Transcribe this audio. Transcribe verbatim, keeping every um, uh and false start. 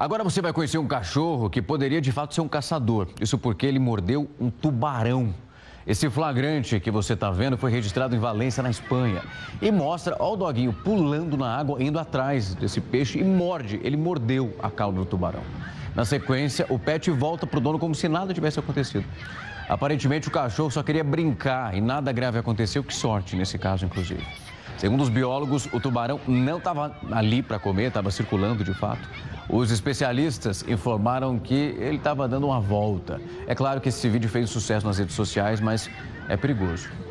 Agora você vai conhecer um cachorro que poderia de fato ser um caçador. Isso porque ele mordeu um tubarão. Esse flagrante que você está vendo foi registrado em Valência, na Espanha. E mostra, ó, o doguinho pulando na água, indo atrás desse peixe e morde. Ele mordeu a cauda do tubarão. Na sequência, o pet volta para o dono como se nada tivesse acontecido. Aparentemente, o cachorro só queria brincar e nada grave aconteceu. Que sorte nesse caso, inclusive. Segundo os biólogos, o tubarão não estava ali para comer, estava circulando de fato. Os especialistas informaram que ele estava dando uma volta. É claro que esse vídeo fez sucesso nas redes sociais, mas é perigoso.